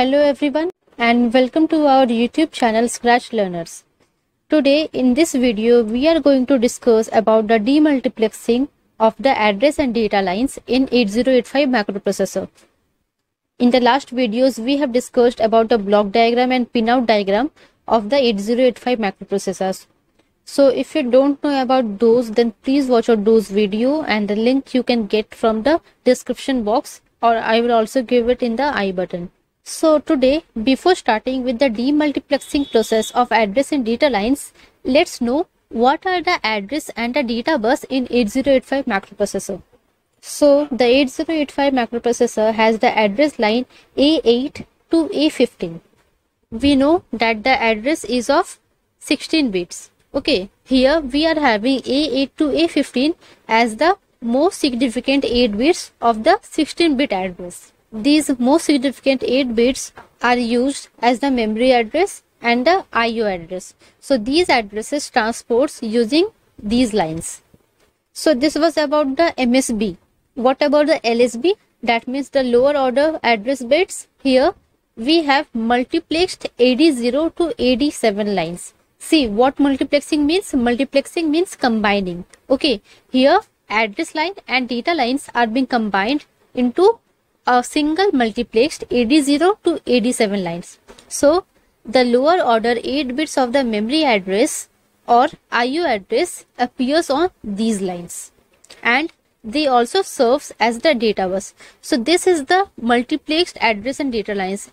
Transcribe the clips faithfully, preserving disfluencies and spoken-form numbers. Hello everyone and welcome to our YouTube channel Scratch Learners. Today in this video we are going to discuss about the demultiplexing of the address and data lines in eight zero eight five microprocessor. In the last videos we have discussed about the block diagram and pinout diagram of the eight zero eight five microprocessors. So if you don't know about those, then please watch out those video, and the link you can get from the description box, or I will also give it in the I button. So today, before starting with the demultiplexing process of address and data lines, let's know what are the address and the data bus in eight zero eight five microprocessor. So the eight zero eight five microprocessor has the address line A eight to A fifteen. We know that the address is of sixteen bits. Okay, here we are having A eight to A fifteen as the most significant eight bits of the sixteen bit address. These most significant eight bits are used as the memory address and the I O address. So these addresses transports using these lines. So this was about the M S B. What about the L S B? That means the lower order address bits. Here we have multiplexed A D zero to A D seven lines. See what multiplexing means? Multiplexing means combining. Okay, here address line and data lines are being combined into a single multiplexed A D zero to A D seven lines. So the lower order eight bits of the memory address or I O address appears on these lines, and they also serves as the data bus. So this is the multiplexed address and data lines.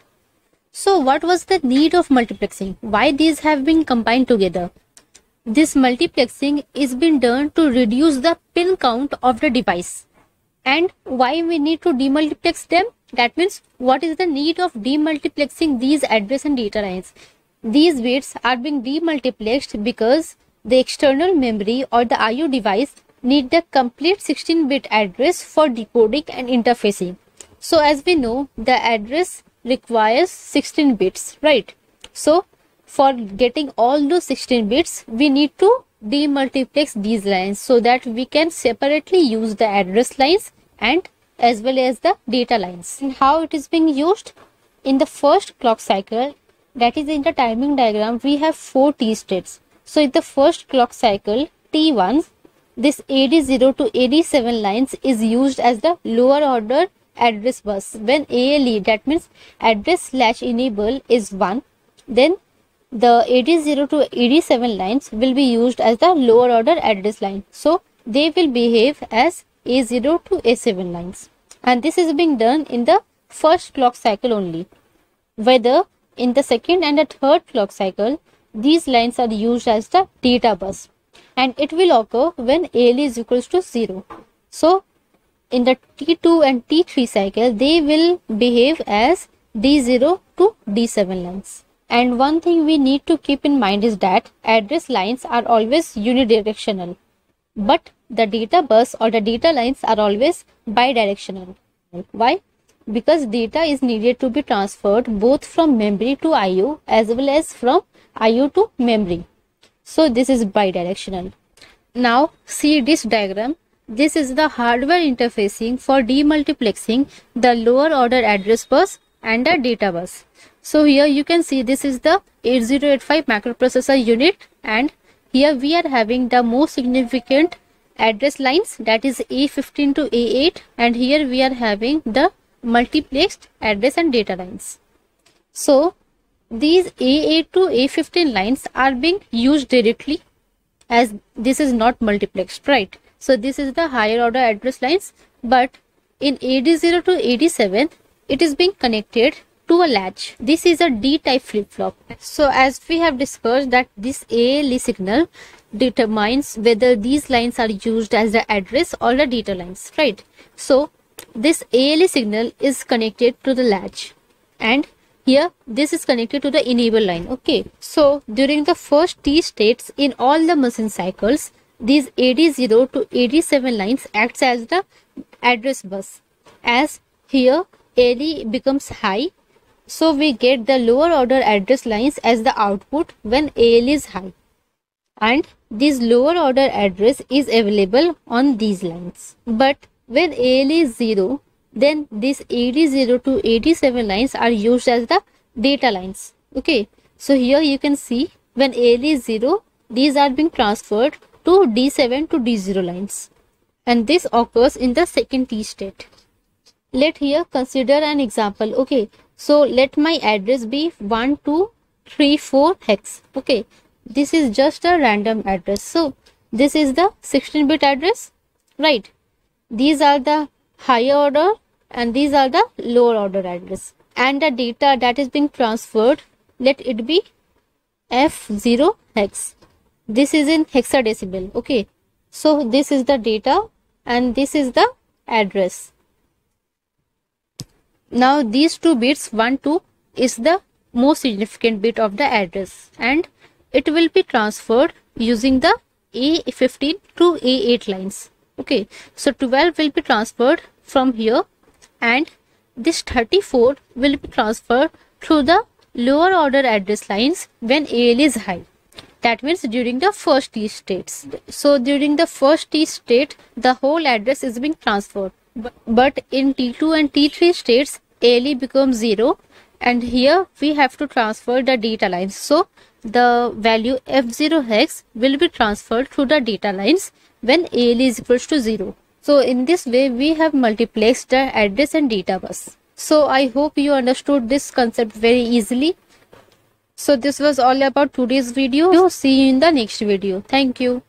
So what was the need of multiplexing? Why these have been combined together? This multiplexing is being done to reduce the pin count of the device. And why we need to demultiplex them? That means what is the need of demultiplexing these address and data lines? These bits are being demultiplexed because the external memory or the I O device need the complete sixteen bit address for decoding and interfacing. So as we know, the address requires sixteen bits, right? So for getting all those sixteen bits, we need to demultiplex these lines so that we can separately use the address lines and as well as the data lines. And how it is being used? In the first clock cycle, that is in the timing diagram, we have four T states. So in the first clock cycle T one, this A D zero to A D seven lines is used as the lower order address bus. When A L E, that means address slash enable, is one, then the A D zero to A D seven lines will be used as the lower order address line. So they will behave as A zero to A seven lines, and this is being done in the first clock cycle only. Whether in the second and the third clock cycle, these lines are used as the data bus, and it will occur when A L E is equals to zero. So in the T two and T three cycle, they will behave as D zero to D seven lines. And one thing we need to keep in mind is that address lines are always unidirectional, but the data bus or the data lines are always bidirectional. Why? Because data is needed to be transferred both from memory to I O as well as from I O to memory. So this is bidirectional. Now see this diagram. This is the hardware interfacing for demultiplexing the lower order address bus and the data bus. So here you can see this is the eight zero eight five microprocessor unit, and here we are having the most significant address lines, that is A fifteen to A eight, and here we are having the multiplexed address and data lines. So these A eight to A fifteen lines are being used directly, as this is not multiplexed, right? So this is the higher order address lines, but in A D zero to A D seven it is being connected to a latch. This is a D type flip-flop. So as we have discussed that this A L E signal determines whether these lines are used as the address or the data lines, right? So this A L E signal is connected to the latch, and here this is connected to the enable line. Okay, so during the first T states in all the machine cycles, these A D zero to A D seven lines acts as the address bus. As here A L E becomes high, so we get the lower order address lines as the output when A L E is high, and this lower order address is available on these lines. But when A L E is zero, then these A D zero to A D seven lines are used as the data lines. Okay, so here you can see when A L E is zero, these are being transferred to D seven to D zero lines, and this occurs in the second T state. Let here consider an example. Okay, so let my address be one two three four hex. Okay, this is just a random address. So this is the sixteen bit address, right? These are the higher order and these are the lower order address, and the data that is being transferred, let it be F zero hex. This is in hexadecimal. Okay, so this is the data and this is the address. Now these two bits one two is the most significant bit of the address, and it will be transferred using the A fifteen to A eight lines. Okay, so twelve will be transferred from here, and this thirty-four will be transferred through the lower order address lines when A L E is high. That means during the first T states. So during the first T state, the whole address is being transferred. But in T two and T three states, A L E becomes zero, and here we have to transfer the data lines. So the value F zero hex will be transferred through the data lines when A L E is equals to zero. So in this way we have multiplexed the address and data bus. So I hope you understood this concept very easily. So this was all about today's video. See you in the next video. Thank you.